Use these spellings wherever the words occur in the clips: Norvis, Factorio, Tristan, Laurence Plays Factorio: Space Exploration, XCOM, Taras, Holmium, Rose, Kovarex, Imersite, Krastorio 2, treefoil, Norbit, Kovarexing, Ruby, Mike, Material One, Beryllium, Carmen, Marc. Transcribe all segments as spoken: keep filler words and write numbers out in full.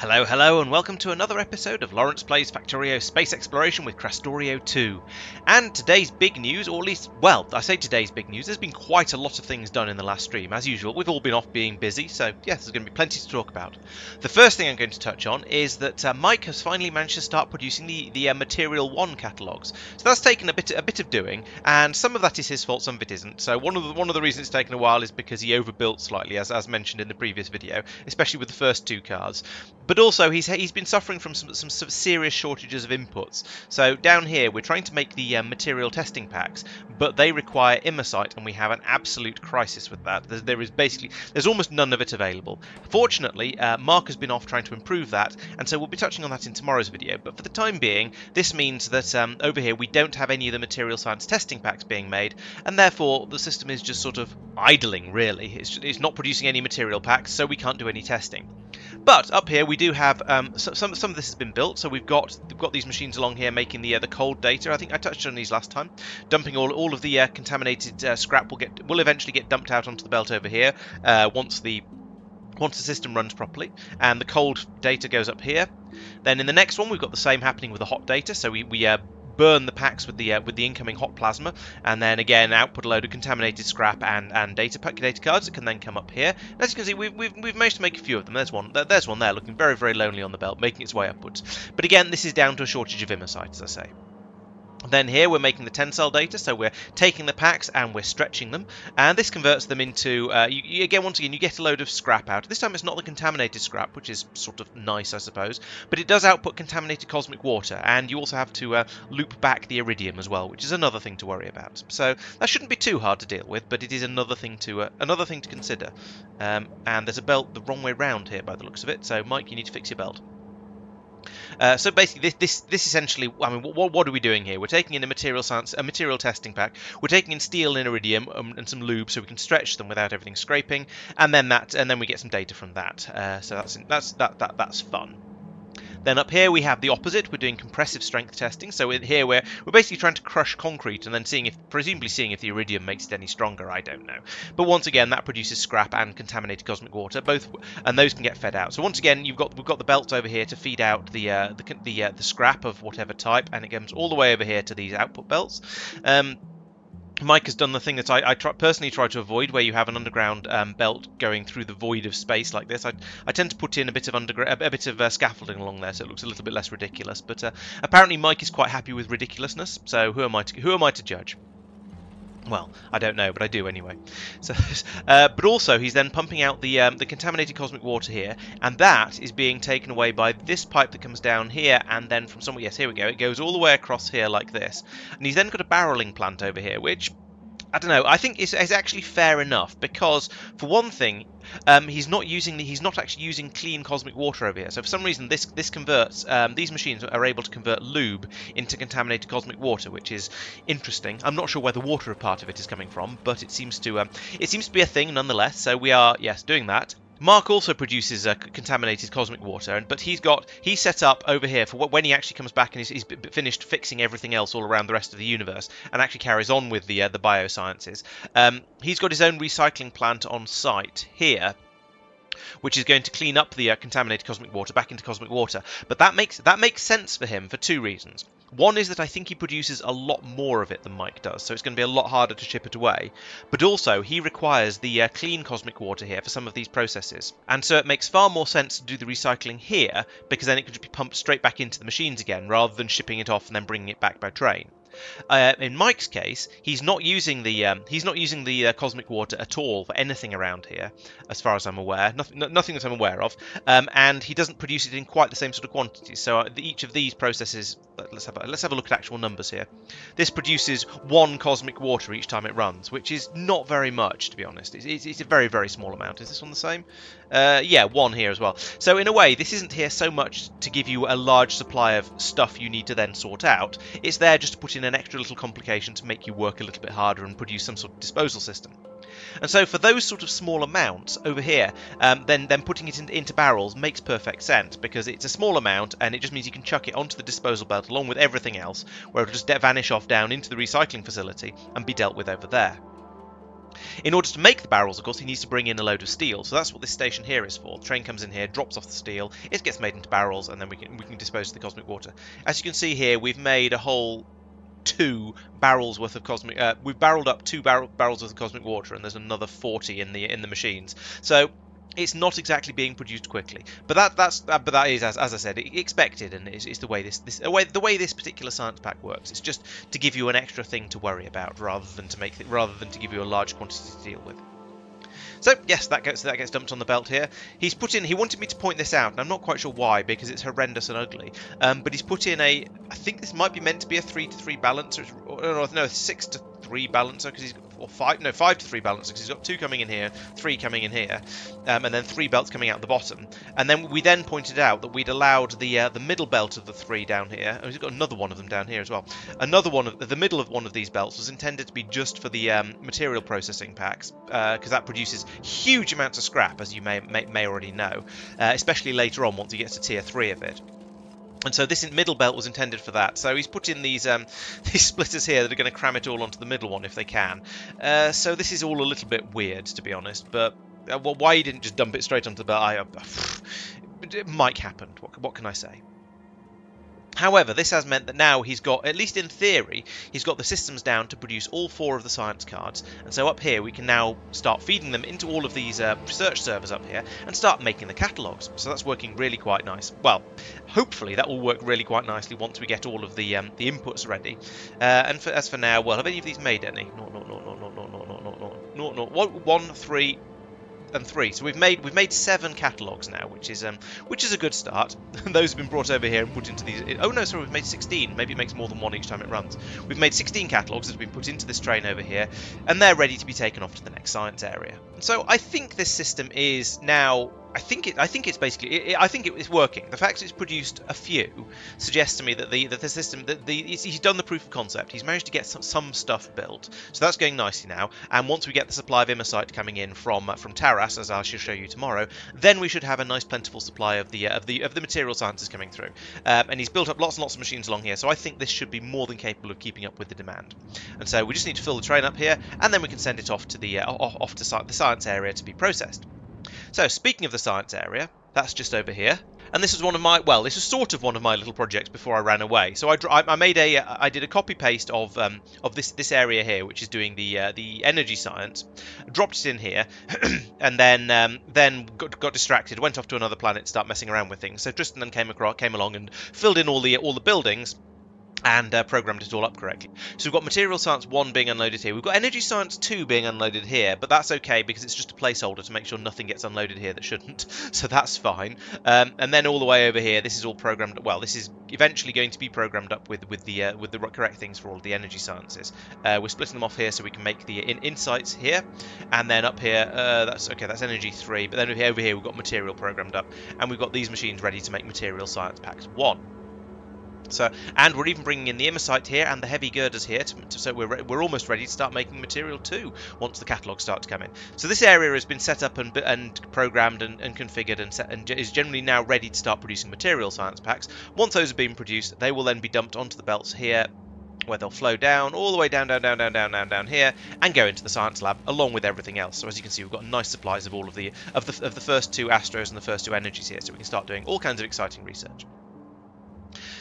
Hello, hello, and welcome to another episode of Laurence Plays Factorio: Space Exploration with Krastorio two. And today's big news, or at least, well, I say today's big news, there's been quite a lot of things done in the last stream. As usual, we've all been off being busy, so yeah, there's going to be plenty to talk about. The first thing I'm going to touch on is that uh, Mike has finally managed to start producing the, the uh, Material One catalogues. So that's taken a bit a bit of doing, and some of that is his fault, some of it isn't. So one of the, one of the reasons it's taken a while is because he overbuilt slightly, as, as mentioned in the previous video, especially with the first two cars. But also, he's he's been suffering from some, some serious shortages of inputs. So down here, we're trying to make the uh, material testing packs, but they require Imersite, and we have an absolute crisis with that. There, there is basically there's almost none of it available. Fortunately, uh, Mark has been off trying to improve that, and so we'll be touching on that in tomorrow's video. But for the time being, this means that um, over here we don't have any of the material science testing packs being made, and therefore the system is just sort of idling. Really, it's it's not producing any material packs, so we can't do any testing. But up here we do have um, so, some. Some of this has been built, so we've got we've got these machines along here making the uh, the cold data. I think I touched on these last time. Dumping all all of the uh, contaminated uh, scrap will get will eventually get dumped out onto the belt over here uh, once the once the system runs properly, and the cold data goes up here. Then in the next one we've got the same happening with the hot data. So we we. Uh, burn the packs with the uh, with the incoming hot plasma, and then again output a load of contaminated scrap and and data pack data cards that can then come up here. And as you can see, we've, we've we've managed to make a few of them. There's one there's one there looking very very lonely on the belt, making its way upwards. But again, this is down to a shortage of Imersite, as I say. Then here we're making the tensile data, so we're taking the packs and we're stretching them, and this converts them into, uh, you, you, again, once again, you get a load of scrap out. This time it's not the contaminated scrap, which is sort of nice, I suppose, but it does output contaminated cosmic water, and you also have to uh, loop back the iridium as well, which is another thing to worry about. So that shouldn't be too hard to deal with, but it is another thing to uh, another thing to consider. Um, and there's a belt the wrong way round here, by the looks of it, so Mike, you need to fix your belt. Uh, so basically, this this this essentially, I mean, what what are we doing here? We're taking in a material science, a material testing pack. We're taking in steel and iridium um, and some lube, so we can stretch them without everything scraping, and then that, and then we get some data from that. Uh, so that's that's that that that's fun. Then up here we have the opposite. We're doing compressive strength testing. So here we're we're basically trying to crush concrete and then seeing if presumably seeing if the iridium makes it any stronger. I don't know. But once again, that produces scrap and contaminated cosmic water, both, and those can get fed out. So once again, you've got we've got the belts over here to feed out the uh, the the, uh, the scrap of whatever type, and it comes all the way over here to these output belts. Um, Mike has done the thing that I, I try, personally try to avoid, where you have an underground um, belt going through the void of space like this. I, I tend to put in a bit of underground, a, a bit of uh, scaffolding along there, so it looks a little bit less ridiculous. But uh, apparently, Mike is quite happy with ridiculousness. So who am I to, who am I to judge? Well, I don't know, but I do anyway. So, uh, but also, he's then pumping out the um, the contaminated cosmic water here, and that is being taken away by this pipe that comes down here, and then from somewhere. Yes, here we go. It goes all the way across here like this, and he's then got a barreling plant over here, which I don't know. I think is is actually fair enough, because for one thing, Um, he's not using the, he's not actually using clean cosmic water over here. So for some reason, this this converts um, these machines are able to convert lube into contaminated cosmic water, which is interesting. I'm not sure where the water part of it is coming from, but it seems to um, it seems to be a thing nonetheless. So we are yes doing that. Mark also produces uh, contaminated cosmic water, but he's got he set up over here for when he actually comes back and he's, he's finished fixing everything else all around the rest of the universe and actually carries on with the uh, the biosciences. Um, he's got his own recycling plant on site here, which is going to clean up the uh, contaminated cosmic water back into cosmic water. But that makes that makes sense for him for two reasons. One is that I think he produces a lot more of it than Mike does, so it's going to be a lot harder to ship it away. But also, he requires the uh, clean cosmic water here for some of these processes. And so it makes far more sense to do the recycling here, because then it can just be pumped straight back into the machines again, rather than shipping it off and then bringing it back by train. Uh, in Mike's case, he's not using the um, he's not using the uh, cosmic water at all for anything around here, as far as I'm aware. Nothing, no, nothing that I'm aware of, um, and he doesn't produce it in quite the same sort of quantities. So uh, the, each of these processes, let's have a, let's have a look at actual numbers here. This produces one cosmic water each time it runs, which is not very much, to be honest. It's, it's, it's a very very small amount. Is this one the same? Uh, yeah, one here as well. So in a way, this isn't here so much to give you a large supply of stuff you need to then sort out. It's there just to put in an extra little complication to make you work a little bit harder and produce some sort of disposal system. And so for those sort of small amounts over here, um, then then putting it in, into barrels makes perfect sense, because it's a small amount and it just means you can chuck it onto the disposal belt along with everything else, where it'll just vanish off down into the recycling facility and be dealt with over there. In order to make the barrels, of course, he needs to bring in a load of steel, so that's what this station here is for. The train comes in here, drops off the steel, it gets made into barrels, and then we can, we can dispose of the cosmic water. As you can see here, we've made a whole two barrels worth of cosmic uh, we've barreled up two bar barrels worth of cosmic water, and there's another forty in the in the machines, so it's not exactly being produced quickly, but that that's that, but that is, as, as I said, expected, and it's, it's the way this this way the way this particular science pack works. It's just to give you an extra thing to worry about, rather than to make rather than to give you a large quantity to deal with. So yes, that gets that gets dumped on the belt here. He's put in. He wanted me to point this out, and I'm not quite sure why, because it's horrendous and ugly. Um, but he's put in a. I think this might be meant to be a three to three balancer, or, or no, a six to three balancer, because he's got, or five, no, five to three balancer, because he's got two coming in here, three coming in here, um, and then three belts coming out the bottom. And then we then pointed out that we'd allowed the uh, the middle belt of the three down here. And we've got another one of them down here as well. Another one of the middle of one of these belts was intended to be just for the um, material processing packs, because uh, that produces huge amounts of scrap, as you may may, may already know, uh, especially later on once he gets to tier three of it. And so this middle belt was intended for that. So he's put in these um, these splitters here that are going to cram it all onto the middle one if they can. Uh, so this is all a little bit weird, to be honest. But uh, well, why he didn't just dump it straight onto the belt, I, uh, it might happen. What, what can I say? However, this has meant that now he's got, at least in theory, he's got the systems down to produce all four of the science cards. And so up here we can now start feeding them into all of these uh, research servers up here and start making the catalogues. So that's working really quite nice. Well, hopefully that will work really quite nicely once we get all of the um, the inputs ready. Uh, and for, as for now, well, have any of these made any? No, no, no, no, no, no, no, no, no, no, no, one, one, three, and three. So we've made we've made seven catalogues now, which is um which is a good start. Those have been brought over here and put into these. Oh no, sorry, we've made sixteen. Maybe it makes more than one each time it runs. We've made sixteen catalogues that have been put into this train over here, and they're ready to be taken off to the next science area. So I think this system is now. I think it. I think it's basically. It, I think it, it's working. The fact that it's produced a few suggests to me that the that the system that the he's done the proof of concept. He's managed to get some, some stuff built, so that's going nicely now. And once we get the supply of Imersite coming in from from Taras, as I shall show you tomorrow, then we should have a nice plentiful supply of the uh, of the of the material sciences coming through. Um, and he's built up lots and lots of machines along here, so I think this should be more than capable of keeping up with the demand. And so we just need to fill the train up here, and then we can send it off to the uh, off to the science area to be processed. So, speaking of the science area, that's just over here. And this is one of my, well, this is sort of one of my little projects before I ran away. So I, I made a, I did a copy paste of um, of this this area here, which is doing the uh, the energy science. Dropped it in here, and then um, then got, got distracted, went off to another planet, start messing around with things. So Tristan then came across, came along and filled in all the all the buildings. And uh, programmed it all up correctly. So we've got Material Science one being unloaded here. We've got Energy Science two being unloaded here, but that's okay because it's just a placeholder to make sure nothing gets unloaded here that shouldn't. So that's fine. Um, and then all the way over here, this is all programmed. Well, this is eventually going to be programmed up with with the uh, with the correct things for all of the energy sciences. Uh, we're splitting them off here so we can make the in insights here, and then up here, uh, that's okay. That's Energy three. But then over here, we've got Material programmed up, and we've got these machines ready to make Material Science Packs one. So, and we're even bringing in the Imersite here and the heavy girders here, to, to, so we're, we're almost ready to start making material too once the catalogues start to come in. So this area has been set up and, and programmed and, and configured and, set, and is generally now ready to start producing material science packs. Once those have been produced, they will then be dumped onto the belts here, where they'll flow down all the way down, down, down, down, down, down, down here, and go into the science lab along with everything else. So as you can see, we've got nice supplies of all of the of the, of the first two Astros and the first two energies here, so we can start doing all kinds of exciting research.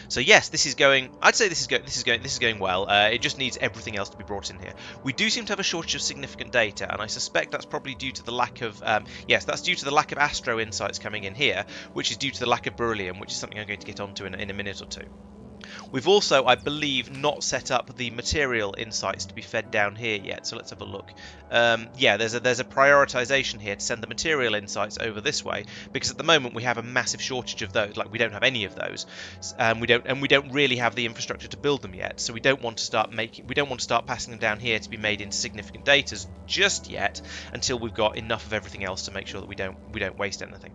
So yes, this is going. I'd say this is going. This is going. This is going well. Uh, it just needs everything else to be brought in here. We do seem to have a shortage of significant data, and I suspect that's probably due to the lack of. Um, yes, that's due to the lack of Astro insights coming in here, which is due to the lack of beryllium, which is something I'm going to get onto in, in a minute or two. We've also, I believe, not set up the material insights to be fed down here yet, so let's have a look. Um, yeah, there's a, there's a prioritization here to send the material insights over this way, because at the moment we have a massive shortage of those. Like, we don't have any of those, um, we don't, and we don't really have the infrastructure to build them yet. So we don't want to start making, we don't want to start passing them down here to be made into significant data just yet, until we've got enough of everything else to make sure that we don't we don't waste anything.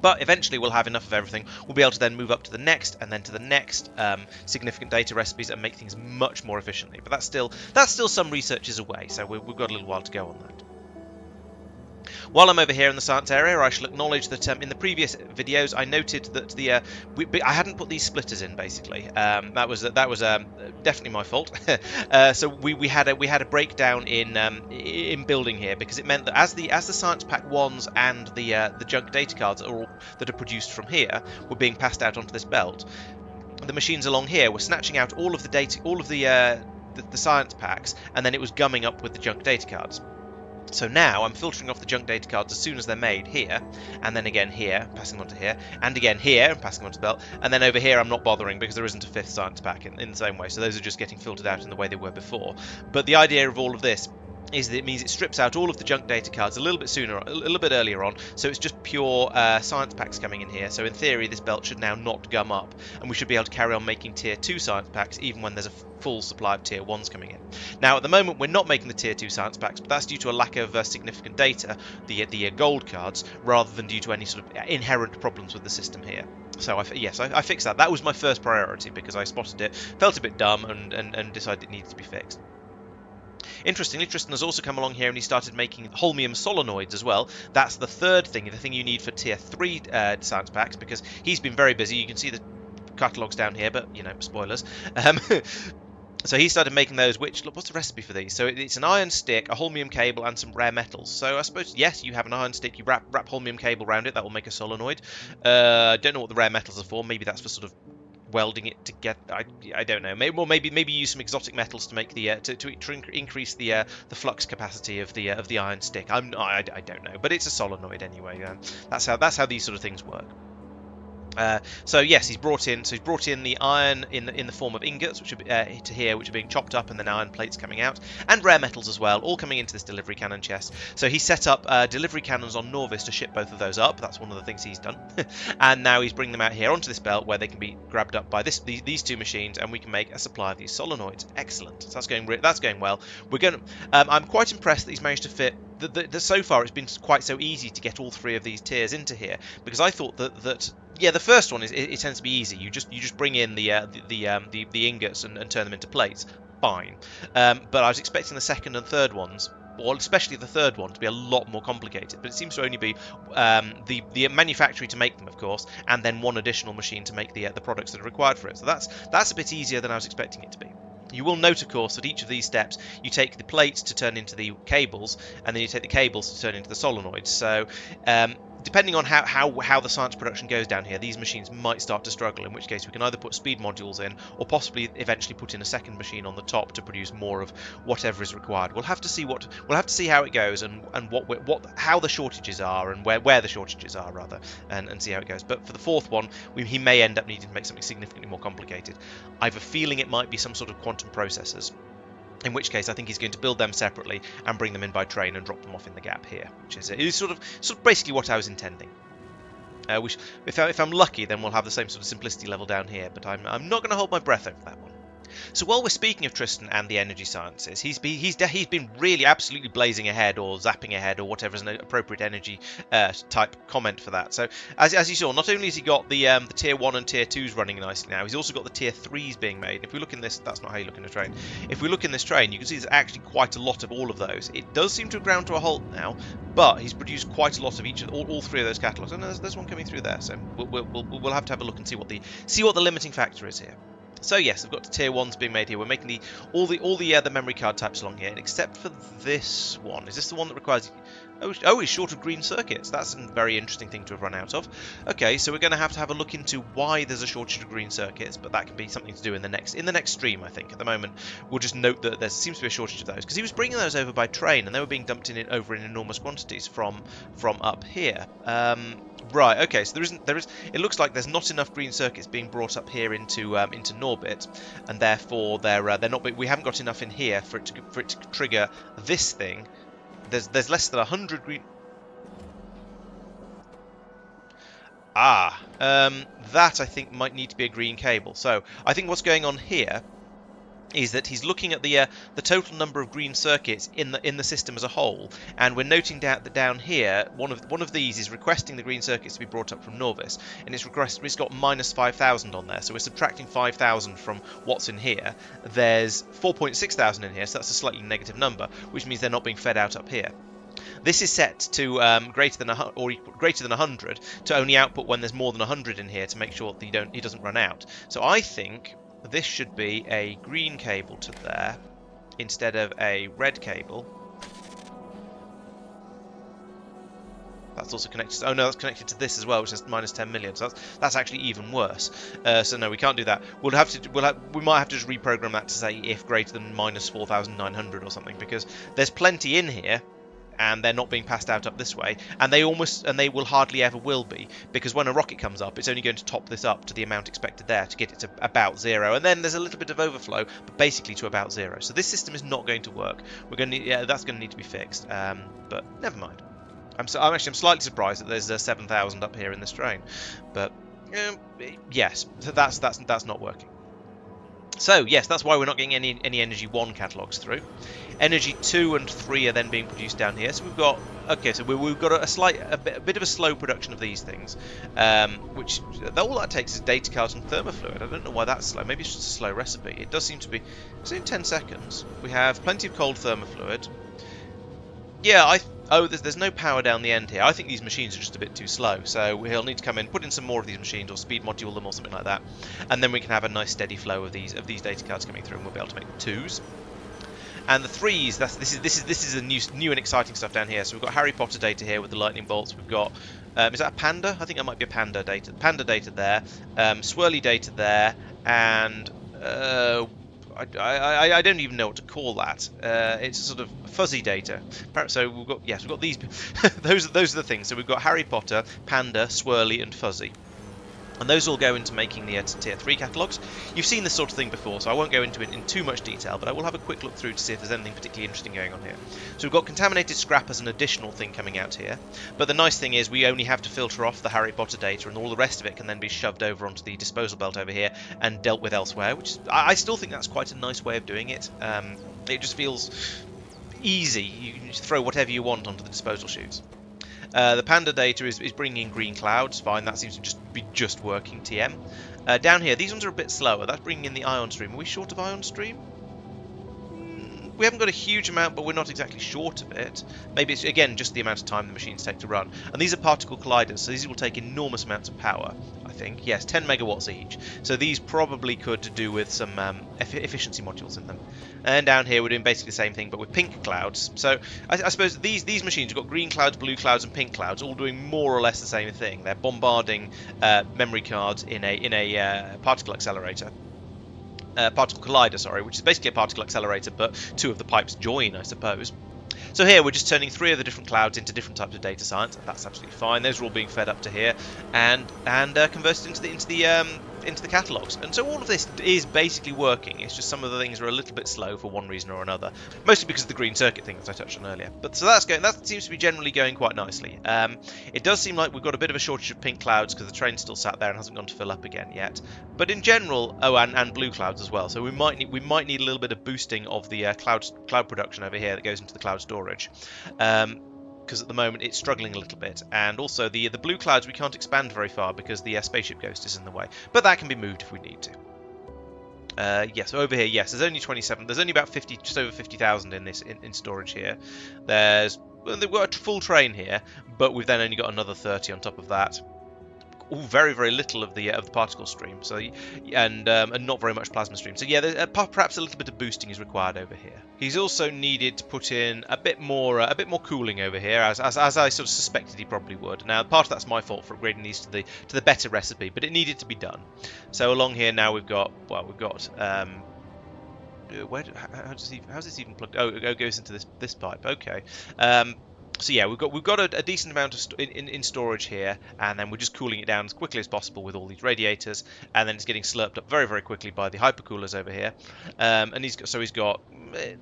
But eventually we'll have enough of everything. We'll be able to then move up to the next and then to the next um, significant data recipes and make things much more efficiently. But that's still that's still some researches away, so we've got a little while to go on that. While I'm over here in the science area, I shall acknowledge that um, in the previous videos I noted that the uh, we, I hadn't put these splitters in. Basically, um, that was that was um, definitely my fault. uh, so we, we had a we had a breakdown in um, in building here, because it meant that as the as the science pack ones and the uh, the junk data cards are all, that are produced from here were being passed out onto this belt, the machines along here were snatching out all of the data, all of the, uh, the the science packs, and then it was gumming up with the junk data cards. So now I'm filtering off the junk data cards as soon as they're made here, and then again here, passing them onto here, and again here, and passing them onto the belt, and then over here I'm not bothering because there isn't a fifth science pack in, in the same way. So those are just getting filtered out in the way they were before. But the idea of all of this is that it means it strips out all of the junk data cards a little bit sooner, a little bit earlier on, so it's just pure uh, science packs coming in here. So in theory this belt should now not gum up, and we should be able to carry on making tier two science packs even when there's a full supply of tier ones coming in. Now at the moment we're not making the tier two science packs, but that's due to a lack of uh, significant data, the, the uh, gold cards, rather than due to any sort of inherent problems with the system here. So I, yes, I, I fixed that. That was my first priority because I spotted it, felt a bit dumb, and, and, and decided it needed to be fixed. Interestingly, Tristan has also come along here and he started making Holmium solenoids as well. That's the third thing, the thing you need for tier three uh, science packs, because he's been very busy. You can see the catalogues down here, but, you know, spoilers. Um, so he started making those, which, look, what's the recipe for these? So it, it's an iron stick, a Holmium cable, and some rare metals. So I suppose, yes, you have an iron stick, you wrap, wrap Holmium cable around it, that will make a solenoid. I uh, don't know what the rare metals are for, maybe that's for sort of welding it to get, I, I don't know, maybe, well, maybe maybe use some exotic metals to make the uh, to, to, to increase the uh, the flux capacity of the uh, of the iron stick. I'm I, I don't know, but it's a solenoid anyway. Um, that's how that's how these sort of things work. Uh, so yes, he's brought in. So he's brought in the iron in the, in the form of ingots, which are uh, to here, which are being chopped up, and then iron plates coming out, and rare metals as well, all coming into this delivery cannon chest. So he set up uh, delivery cannons on Norvis to ship both of those up. That's one of the things he's done, and now he's bringing them out here onto this belt where they can be grabbed up by this these, these two machines, and we can make a supply of these solenoids. Excellent. So that's going that's going well. We're going. Um, I'm quite impressed that he's managed to fit. The, the, the, so far, it's been quite so easy to get all three of these tiers into here, because I thought that that. Yeah, the first one is it, it tends to be easy. You just you just bring in the uh, the the, um, the the ingots and, and turn them into plates. Fine. Um, but I was expecting the second and third ones, or especially the third one, to be a lot more complicated. But it seems to only be um, the the manufacturer to make them, of course, and then one additional machine to make the uh, the products that are required for it. So that's that's a bit easier than I was expecting it to be. You will note, of course, that each of these steps, you take the plates to turn into the cables, and then you take the cables to turn into the solenoids. So, um, depending on how, how, how the science production goes down here, these machines might start to struggle, in which case we can either put speed modules in, or possibly eventually put in a second machine on the top to produce more of whatever is required. We'll have to see what we'll have to see how it goes, and, and what we're, what how the shortages are, and where, where the shortages are, rather, and, and see how it goes. But for the fourth one, we, he may end up needing to make something significantly more complicated. I have a feeling it might be some sort of quantum processors, in which case I think he's going to build them separately and bring them in by train and drop them off in the gap here, which is, is sort of sort of basically what I was intending. Uh, which, if, I, if I'm lucky, then we'll have the same sort of simplicity level down here, but I'm, I'm not going to hold my breath over that one. So while we're speaking of Tristan and the energy sciences, he's be, he's he's been really absolutely blazing ahead, or zapping ahead, or whatever is an appropriate energy uh, type comment for that. So as, as you saw, not only has he got the um, the tier one and tier twos running nicely now, he's also got the tier threes being made. And if we look in this, that's not how you look in a train. If we look in this train, you can see there's actually quite a lot of all of those. It does seem to have ground to a halt now, but he's produced quite a lot of each of all, all three of those catalogues. And there's, there's one coming through there, so we'll, we'll we'll have to have a look and see what the see what the limiting factor is here. So yes, I've got the tier ones being made here. We're making the all the all the uh, the memory card types along here, and except for this one. Is this the one that requires? Oh, oh, it's short of green circuits. That's a very interesting thing to have run out of. Okay, so we're going to have to have a look into why there's a shortage of green circuits, but that can be something to do in the next in the next stream, I think. At the moment, we'll just note that there seems to be a shortage of those, because he was bringing those over by train, and they were being dumped in over in enormous quantities from from up here. Um, right. Okay. So there isn't. There is. It looks like there's not enough green circuits being brought up here into um, into Norbit, and therefore they're uh, they're not. We haven't got enough in here for it to for it to trigger this thing. There's there's less than a hundred green. Ah, um, that I think might need to be a green cable. So I think what's going on here is that he's looking at the uh, the total number of green circuits in the in the system as a whole, and we're noting down that down here one of one of these is requesting the green circuits to be brought up from Norvis, and it's request it's got minus five thousand on there, so we're subtracting five thousand from what's in here. There's four point six thousand in here, so that's a slightly negative number, which means they're not being fed out up here. This is set to um, greater than a, or greater than one hundred to only output when there's more than one hundred in here to make sure that you don't, it doesn't run out. So I think this should be a green cable to there instead of a red cable. That's also connected to, oh no, that's connected to this as well, which is minus ten million. So that's, that's actually even worse. Uh, so no, we can't do that. We'll have to, we'll have, we might have to just reprogram that to say if greater than minus four thousand nine hundred or something, because there's plenty in here, and they're not being passed out up this way, and they almost, and they will hardly ever will be, because when a rocket comes up, it's only going to top this up to the amount expected there to get it to about zero, and then there's a little bit of overflow, but basically to about zero. So this system is not going to work. We're going to, yeah, that's going to need to be fixed. Um, but never mind. I'm, so, I'm actually I'm slightly surprised that there's uh, seven thousand up here in this train, but um, yes, that's that's that's not working. So yes, that's why we're not getting any any Energy One catalogs through. Energy Two and Three are then being produced down here. So we've got okay, so we, we've got a, a slight a bit, a bit of a slow production of these things, um, which all that takes is data cards and thermofluid. I don't know why that's slow. Maybe it's just a slow recipe. It does seem to be. So in ten seconds, we have plenty of cold thermofluid. Yeah, I. Oh, there's, there's no power down the end here. I think these machines are just a bit too slow, so he'll need to come in, put in some more of these machines, or speed module them, or something like that, and then we can have a nice steady flow of these of these data cards coming through, and we'll be able to make the twos and the threes. That's this is this is this is the new new and exciting stuff down here. So we've got Harry Potter data here with the lightning bolts. We've got um, is that a panda? I think that might be a panda data. Panda data there, um, swirly data there, and. Uh, I, I, I don't even know what to call that. Uh, it's sort of fuzzy data. So we've got yes, we've got these. those those are the things. So we've got Harry Potter, Panda, Swirly, and Fuzzy, and those all go into making the uh, tier three catalogs. You've seen this sort of thing before, so I won't go into it in too much detail. But I will have a quick look through to see if there's anything particularly interesting going on here. So we've got contaminated scrap as an additional thing coming out here. But the nice thing is we only have to filter off the Harry Potter data, and all the rest of it can then be shoved over onto the disposal belt over here and dealt with elsewhere. Which is, I, I still think that's quite a nice way of doing it. Um, it just feels easy. You can just throw whatever you want onto the disposal chutes. Uh, the panda data is, is bringing in green clouds, fine, that seems to just be just working T M. Uh, down here, these ones are a bit slower, that's bringing in the ion stream. Are we short of ion stream? Mm, we haven't got a huge amount, but we're not exactly short of it. Maybe it's, again, just the amount of time the machines take to run. And these are particle colliders, so these will take enormous amounts of power, I think. Yes, ten megawatts each. So these probably could do with some um, eff efficiency modules in them. And down here we're doing basically the same thing, but with pink clouds. So I, I suppose these these machines have got green clouds, blue clouds, and pink clouds, all doing more or less the same thing. They're bombarding uh, memory cards in a in a uh, particle accelerator, uh, particle collider, sorry, which is basically a particle accelerator, but two of the pipes join, I suppose. So here we're just turning three of the different clouds into different types of data science. That's absolutely fine. Those are all being fed up to here, and and uh, converted into the into the um, into the catalogues. And so all of this is basically working. It's just some of the things are a little bit slow for one reason or another, mostly because of the green circuit thing that I touched on earlier. But so that's going. That seems to be generally going quite nicely. Um, it does seem like we've got a bit of a shortage of pink clouds because the train's still sat there and hasn't gone to fill up again yet. But in general, oh, and, and blue clouds as well. So we might need we might need a little bit of boosting of the uh, cloud cloud production over here that goes into the cloud storage. Um, because at the moment it's struggling a little bit, and also the the blue clouds we can't expand very far because the uh, Spaceship Ghost is in the way, but that can be moved if we need to. Uh, yes, over here, yes, there's only twenty-seven, there's only about fifty, just over fifty thousand in this in, in storage here. There's well, they've got a full train here, but we've then only got another thirty on top of that. Ooh, very very little of the uh, of the particle stream, so and um, and not very much plasma stream. So yeah, uh, perhaps a little bit of boosting is required over here. He's also needed to put in a bit more uh, a bit more cooling over here, as, as as I sort of suspected he probably would. Now part of that's my fault for upgrading these to the to the better recipe, but it needed to be done. So along here now we've got well we've got. Um, where do, how, how does he, how's this even plugged? Oh, it goes into this this pipe. Okay. Um, So yeah, we've got we've got a, a decent amount of st in, in, in storage here, and then we're just cooling it down as quickly as possible with all these radiators, and then it's getting slurped up very very quickly by the hypercoolers over here. Um, and he's got, so he's got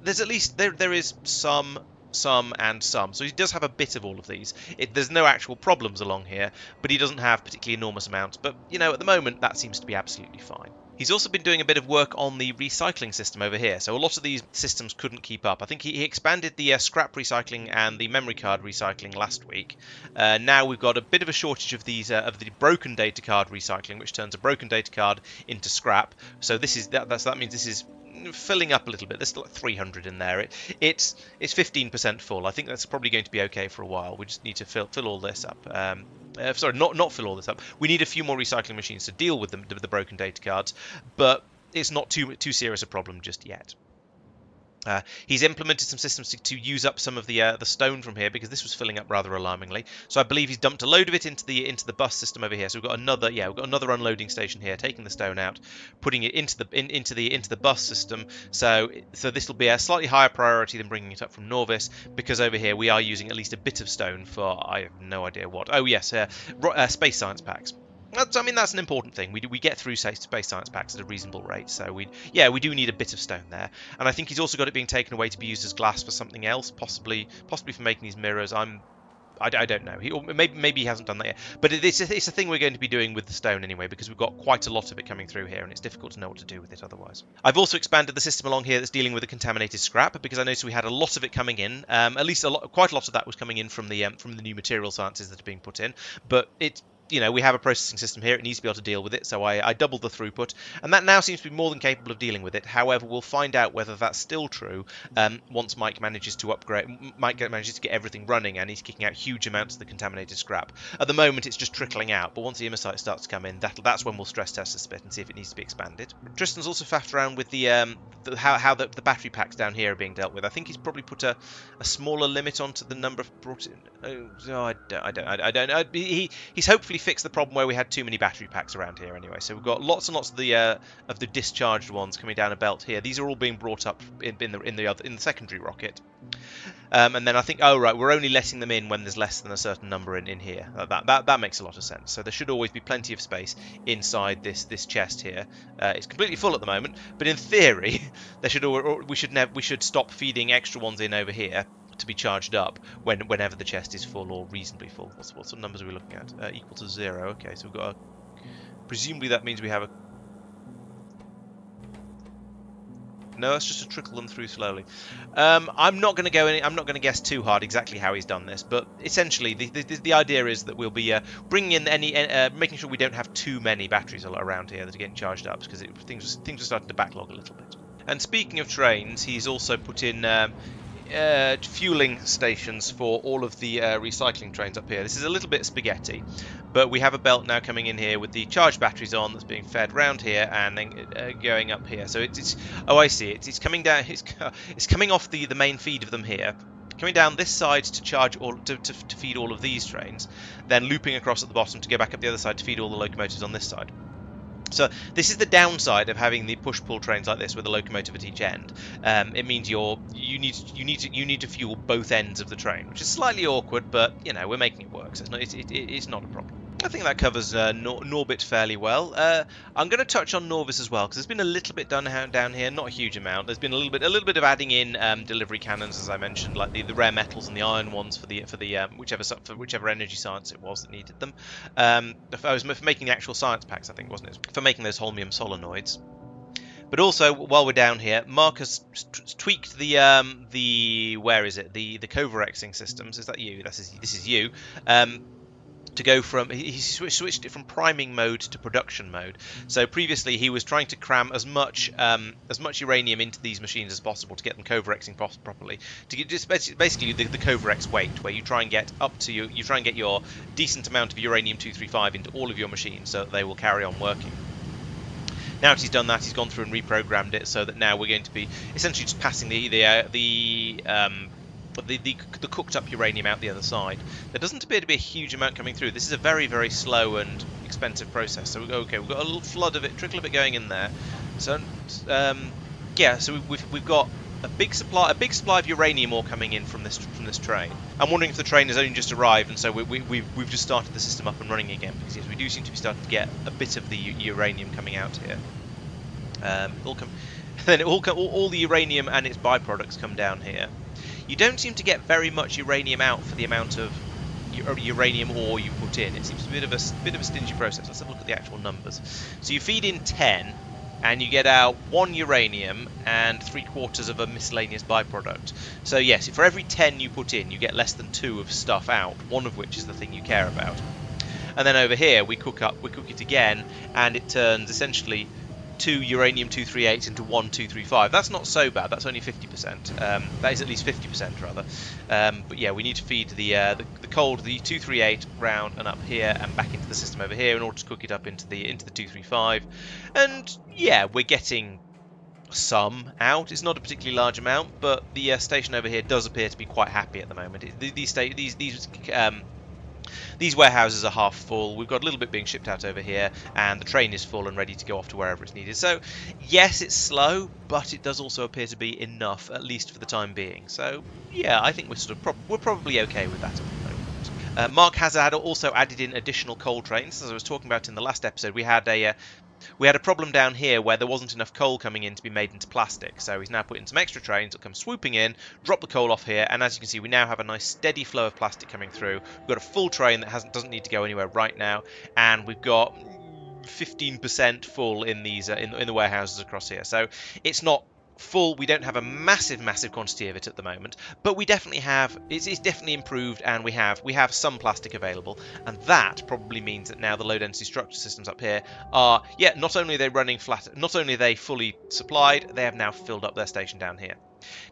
there's at least there there is some some and some, so he does have a bit of all of these. It, there's no actual problems along here, but he doesn't have particularly enormous amounts. But you know, at the moment that seems to be absolutely fine. He's also been doing a bit of work on the recycling system over here, so a lot of these systems couldn't keep up. I think he, he expanded the uh, scrap recycling and the memory card recycling last week. Uh, now we've got a bit of a shortage of these uh, of the broken data card recycling, which turns a broken data card into scrap. So this is that. That's, that means this is filling up a little bit. There's still like three hundred in there. It, it's it's fifteen percent full. I think that's probably going to be okay for a while. We just need to fill fill all this up. Um, uh, sorry, not not fill all this up. We need a few more recycling machines to deal with the, the broken data cards, but it's not too too serious a problem just yet. Uh, he's implemented some systems to, to use up some of the uh, the stone from here, because this was filling up rather alarmingly. So I believe he's dumped a load of it into the into the bus system over here. So we've got another yeah we've got another unloading station here, taking the stone out, putting it into the in, into the into the bus system. So so this will be a slightly higher priority than bringing it up from Norvis, because over here we are using at least a bit of stone for I have no idea what. Oh yes, uh, uh, space science packs. That's, I mean, that's an important thing. We do, we get through space science packs at a reasonable rate, so we yeah we do need a bit of stone there. And I think he's also got it being taken away to be used as glass for something else, possibly possibly for making these mirrors. I'm I, I don't know. He or maybe maybe he hasn't done that yet. But it's a, it's a thing we're going to be doing with the stone anyway, because we've got quite a lot of it coming through here, and it's difficult to know what to do with it otherwise. I've also expanded the system along here that's dealing with the contaminated scrap, because I noticed we had a lot of it coming in. Um, at least a lot, quite a lot of that was coming in from the um, from the new material sciences that are being put in. But it's you know, we have a processing system here. It needs to be able to deal with it, so I, I doubled the throughput, and that now seems to be more than capable of dealing with it. However, we'll find out whether that's still true um, once Mike manages to upgrade. Mike manages to get everything running, and he's kicking out huge amounts of the contaminated scrap. At the moment, it's just trickling out, but once the Imersite starts to come in, that that's when we'll stress test this bit and see if it needs to be expanded. Tristan's also faffed around with the, um, the how, how the, the battery packs down here are being dealt with. I think he's probably put a, a smaller limit onto the number of brought in. Oh, oh I don't, I don't, I don't know. He he's hopefully fix the problem where we had too many battery packs around here anyway. So we've got lots and lots of the uh, of the discharged ones coming down a belt here. These are all being brought up in, in the in the other in the secondary rocket. Um, and then I think, oh right, we're only letting them in when there's less than a certain number in, in here. Uh, that, that that makes a lot of sense. So there should always be plenty of space inside this this chest here. Uh, it's completely full at the moment, but in theory, there should or we should never we should stop feeding extra ones in over here to be charged up when whenever the chest is full or reasonably full. What's, what sort of numbers are we looking at? Uh, equal to zero. Okay, so we've got. A, presumably that means we have a. No, it's just to trickle them through slowly. Um, I'm not going to go any. I'm not going to guess too hard exactly how he's done this, but essentially the the, the idea is that we'll be uh, bringing in any, uh, making sure we don't have too many batteries around here that are getting charged up, because things things are starting to backlog a little bit. And speaking of trains, he's also put in. Um, Uh, fueling stations for all of the uh, recycling trains up here. This is a little bit spaghetti, but we have a belt now coming in here with the charge batteries on that's being fed round here and then uh, going up here. So it's, it's oh I see it's, it's coming down. It's, it's coming off the the main feed of them here, coming down this side to charge all to, to, to feed all of these trains, then looping across at the bottom to go back up the other side to feed all the locomotives on this side. So this is the downside of having the push-pull trains like this with a locomotive at each end. Um, it means you're you need you need to you need to fuel both ends of the train, which is slightly awkward, but you know we're making it work. So it's not it, it, it's not a problem. I think that covers uh, Nor Norbit fairly well. Uh, I'm going to touch on Norvis as well, because there's been a little bit done down here, not a huge amount. There's been a little bit, a little bit of adding in um, delivery cannons, as I mentioned, like the, the rare metals and the iron ones for the for the um, whichever for whichever energy science it was that needed them. Um, I was for making the actual science packs, I think, wasn't it? For making those Holmium solenoids. But also, while we're down here, Mark has tweaked the um, the where is it? The the Kovarexing systems. Is that you? This is this is you. Um, to go from he switched it from priming mode to production mode. So previously he was trying to cram as much um, as much uranium into these machines as possible to get them Kovarexing properly, to get just basically the, the Kovarex weight, where you try and get up to you you try and get your decent amount of uranium two thirty-five into all of your machines so that they will carry on working. Now that he's done that, he's gone through and reprogrammed it so that now we're going to be essentially just passing the the uh, the um, But the, the, the cooked up uranium out the other side. There doesn't appear to be a huge amount coming through. This is a very, very slow and expensive process. So we go, okay, we've got a little flood of it, trickle of it going in there. So, um, yeah, so we've, we've got a big supply, a big supply of uranium ore coming in from this from this train. I'm wondering if the train has only just arrived, and so we, we, we've we've just started the system up and running again, because yes, we do seem to be starting to get a bit of the uranium coming out here. Um, it'll come, then it all, all all the uranium and its byproducts come down here. You don't seem to get very much uranium out for the amount of uranium ore you put in. It seems a bit of a bit of a stingy process. Let's have a look at the actual numbers. So you feed in ten, and you get out one uranium and three quarters of a miscellaneous byproduct. So yes, for every ten you put in, you get less than two of stuff out, one of which is the thing you care about. And then over here we cook up, we cook it again, and it turns essentially two uranium two thirty-eight into one two three five. That's not so bad. That's only fifty percent. Um, that is at least fifty percent rather. Um, but yeah, we need to feed the, uh, the the cold, the two thirty-eight round and up here and back into the system over here in order to cook it up into the into the two thirty-five. And yeah, we're getting some out. It's not a particularly large amount, but the uh, station over here does appear to be quite happy at the moment. It, these sta these these um, These warehouses are half full. We've got a little bit being shipped out over here, and the train is full and ready to go off to wherever it's needed. So, yes, it's slow, but it does also appear to be enough, at least for the time being. So, yeah, I think we're sort of prob we're probably okay with that at the moment. Uh, Mark has had also added in additional coal trains. As I was talking about in the last episode, we had a uh, we had a problem down here where there wasn't enough coal coming in to be made into plastic. So he's now put in some extra trains that come swooping in, drop the coal off here, and as you can see, we now have a nice steady flow of plastic coming through. We've got a full train that hasn't doesn't need to go anywhere right now, and we've got fifteen percent full in these uh, in, in the warehouses across here. So it's not full. We don't have a massive massive quantity of it at the moment, but we definitely have it's, it's definitely improved, and we have we have some plastic available, and that probably means that now the low density structure systems up here are, yeah, not only are they running flat, not only are they fully supplied, they have now filled up their station down here.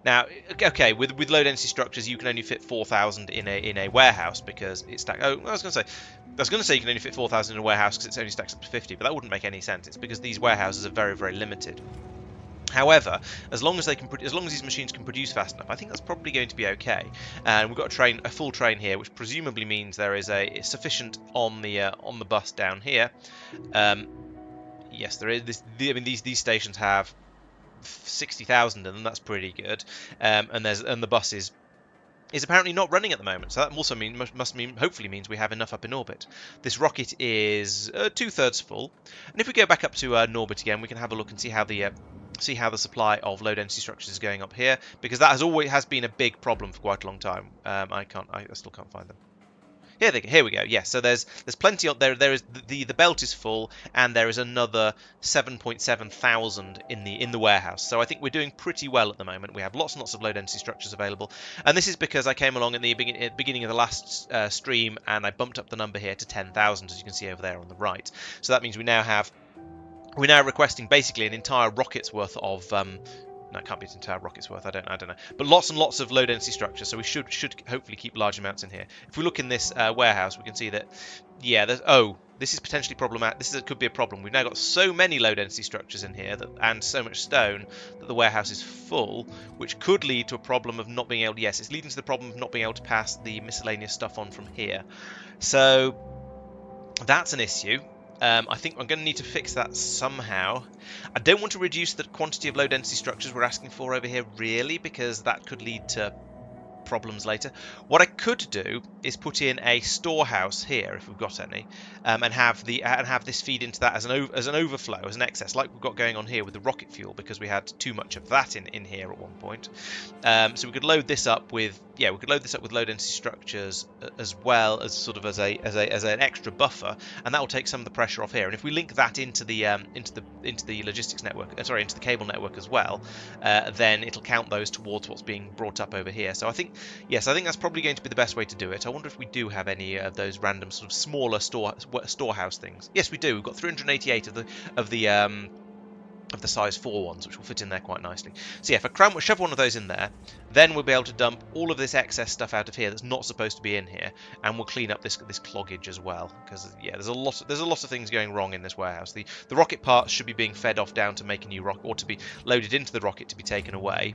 Now, okay, with with low density structures, you can only fit four thousand in a in a warehouse because it's stacked. Oh, I was going to say, I was going to say you can only fit four thousand in a warehouse because it's only stacks up to fifty, but that wouldn't make any sense. It's because these warehouses are very very limited. However, as long as they can, as long as these machines can produce fast enough, I think that's probably going to be okay. And uh, we've got a train, a full train here, which presumably means there is a sufficient on the uh, on the bus down here. Um, yes, there is. This, the, I mean, these these stations have sixty thousand in them. That's pretty good. Um, and there's and the bus is is apparently not running at the moment. So that also mean must mean hopefully means we have enough up in orbit. This rocket is uh, two thirds full. And if we go back up to uh, Norbit again, we can have a look and see how the uh, see how the supply of low density structures is going up here, because that has always has been a big problem for quite a long time. Um, I can't, I, I still can't find them. Here they, here we go. Yes, yeah, so there's there's plenty up there. There is the the belt is full, and there is another seven point seven thousand in the in the warehouse. So I think we're doing pretty well at the moment. We have lots and lots of low density structures available, and this is because I came along at the beginning at the beginning of the last uh, stream, and I bumped up the number here to ten thousand, as you can see over there on the right. So that means we now have. We're now requesting basically an entire rocket's worth of um no, it can't be an entire rocket's worth, I don't I don't know. But lots and lots of low density structures, so we should should hopefully keep large amounts in here. If we look in this uh, warehouse, we can see that yeah, there's oh, this is potentially problematic. This is, could be a problem. We've now got so many low density structures in here that, and so much stone that the warehouse is full, which could lead to a problem of not being able yes, it's leading to the problem of not being able to pass the miscellaneous stuff on from here. So that's an issue. Um, I think I'm going to need to fix that somehow. I don't want to reduce the quantity of low density structures we're asking for over here, really, because that could lead to problems later. What I could do is put in a storehouse here, if we've got any, um, and have the and have this feed into that as an over, as an overflow, as an excess, like we've got going on here with the rocket fuel, because we had too much of that in in here at one point. Um, so we could load this up with yeah, we could load this up with low density structures as well as sort of as a as a as an extra buffer, and that will take some of the pressure off here. And if we link that into the um, into the into the logistics network, uh, sorry, into the cable network as well, uh, then it'll count those towards what's being brought up over here. So I think. Yes, I think that's probably going to be the best way to do it. I wonder if we do have any of those random sort of smaller store storehouse things. Yes, we do. We've got three hundred eighty-eight of the of the um, of the size four ones, which will fit in there quite nicely. So yeah, if I cram, shove one of those in there, then we'll be able to dump all of this excess stuff out of here that's not supposed to be in here, and we'll clean up this this cloggage as well. Because yeah, there's a lot of, there's a lot of things going wrong in this warehouse. The the rocket parts should be being fed off down to make a new rocket, or to be loaded into the rocket to be taken away.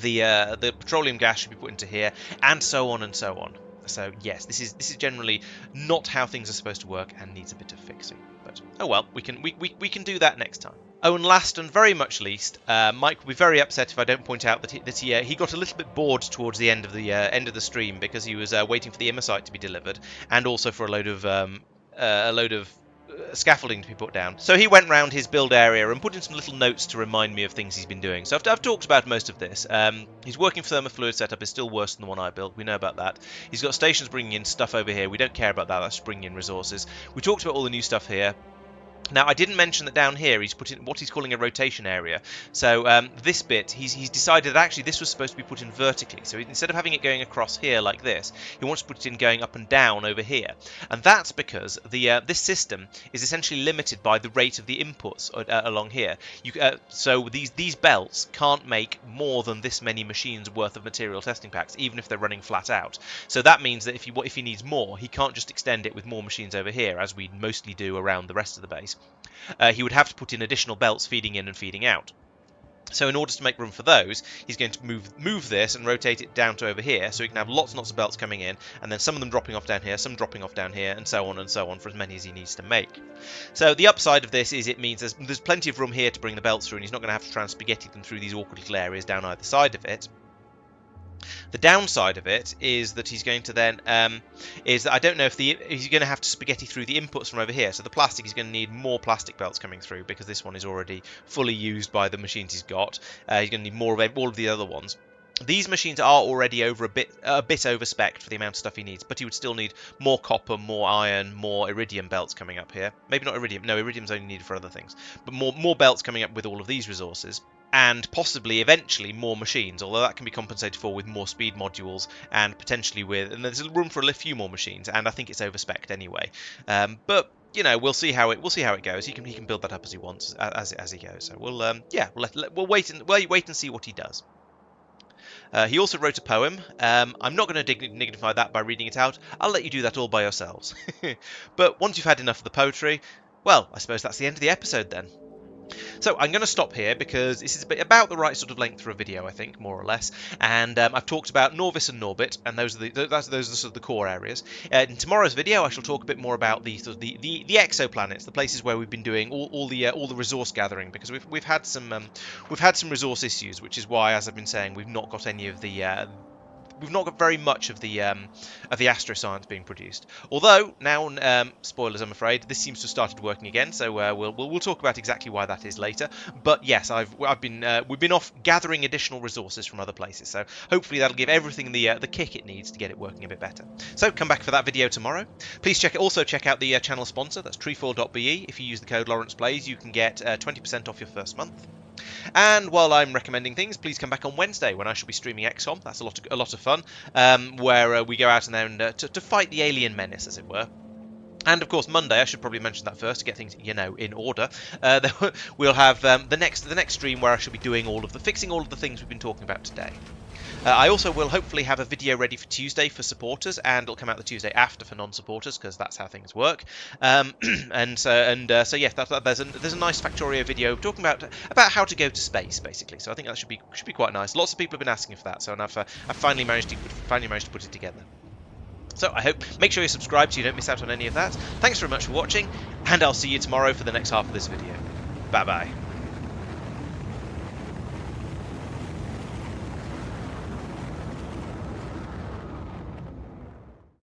The uh, the petroleum gas should be put into here, and so on and so on. So yes, this is this is generally not how things are supposed to work, and needs a bit of fixing. But oh well, we can we we, we can do that next time. Oh, and last and very much least, uh, Mike will be very upset if I don't point out that he, that he, uh, he got a little bit bored towards the end of the uh, end of the stream because he was uh, waiting for the Imersite to be delivered, and also for a load of um, uh, a load of. scaffolding to be put down. So he went round his build area and put in some little notes to remind me of things he's been doing. So I've, I've talked about most of this. Um, he's working for thermofluid setup is still worse than the one I built. We know about that. He's got stations bringing in stuff over here. We don't care about that. That's bringing in resources. We talked about all the new stuff here. Now, I didn't mention that down here he's put in what he's calling a rotation area. So um, this bit, he's, he's decided that actually this was supposed to be put in vertically. So instead of having it going across here like this, he wants to put it in going up and down over here. And that's because the uh, this system is essentially limited by the rate of the inputs uh, along here. You, uh, so these, these belts can't make more than this many machines worth of material testing packs, even if they're running flat out. So that means that if he, if he needs more, he can't just extend it with more machines over here, as we mostly do around the rest of the base. Uh, he would have to put in additional belts feeding in and feeding out. So in order to make room for those, he's going to move move this and rotate it down to over here, so he can have lots and lots of belts coming in, and then some of them dropping off down here, some dropping off down here, and so on and so on, for as many as he needs to make. So the upside of this is it means there's, there's plenty of room here to bring the belts through, and he's not going to have to try and spaghetti them through these awkward little areas down either side of it. The downside of it is that he's going to then um, is that I don't know if the he's going to have to spaghetti through the inputs from over here. So the plastic is going to need more plastic belts coming through because this one is already fully used by the machines he's got. Uh, he's going to need more of all of the other ones. These machines are already over a bit a bit over spec'd for the amount of stuff he needs, but he would still need more copper, more iron, more iridium belts coming up here. Maybe not iridium. No, iridium's only needed for other things, but more more belts coming up with all of these resources. And possibly eventually more machines, although that can be compensated for with more speed modules and potentially with, and there's room for a few more machines, and I think it's overspec'd anyway. Um, but you know, we'll see how it we'll see how it goes. He can he can build that up as he wants as as he goes. So we'll um, yeah we'll, let, let, we'll wait and well wait and see what he does. Uh, he also wrote a poem. Um, I'm not going to dignify that by reading it out. I'll let you do that all by yourselves. But once you've had enough of the poetry, well, I suppose that's the end of the episode then. So I'm going to stop here because this is about the right sort of length for a video, I think, more or less. And um, I've talked about Norvis and Norbit, and those are the those are sort of the core areas. Uh, in tomorrow's video, I shall talk a bit more about the sort of the, the the exoplanets, the places where we've been doing all, all the uh, all the resource gathering, because we've we've had some um, we've had some resource issues, which is why, as I've been saying, we've not got any of the. Uh, We've not got very much of the um, of the astroscience being produced. Although now, um, spoilers, I'm afraid, this seems to have started working again. So uh, we'll, we'll we'll talk about exactly why that is later. But yes, I've I've been uh, we've been off gathering additional resources from other places. So hopefully that'll give everything the uh, the kick it needs to get it working a bit better. So come back for that video tomorrow. Please check also check out the uh, channel sponsor. That's trefoil dot B E. If you use the code Laurence Plays, you can get uh, twenty percent off your first month. And while I'm recommending things, please come back on Wednesday when I shall be streaming X COM. That's a lot of, a lot of fun, um, where uh, we go out and then uh, to, to fight the alien menace, as it were. And, of course, Monday, I should probably mention that first to get things, you know, in order. Uh, we'll have um, the next the next stream where I shall be doing all of the, fixing all of the things we've been talking about today. Uh, I also will hopefully have a video ready for Tuesday for supporters, and it'll come out the Tuesday after for non-supporters, because that's how things work. Um, and so, and uh, so, yes, yeah, there's a there's a nice Factorio video talking about about how to go to space, basically. So I think that should be should be quite nice. Lots of people have been asking for that, so and I've uh, I've finally managed to finally managed to put it together. So I hope make sure you subscribe so you don't miss out on any of that. Thanks very much for watching, and I'll see you tomorrow for the next half of this video. Bye bye.